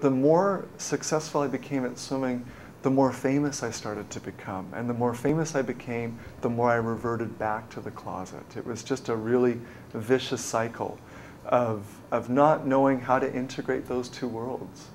The more successful I became at swimming, the more famous I started to become. And the more famous I became, the more I reverted back to the closet. It was just a really vicious cycle of not knowing how to integrate those two worlds.